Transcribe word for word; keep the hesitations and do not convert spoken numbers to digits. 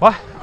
What?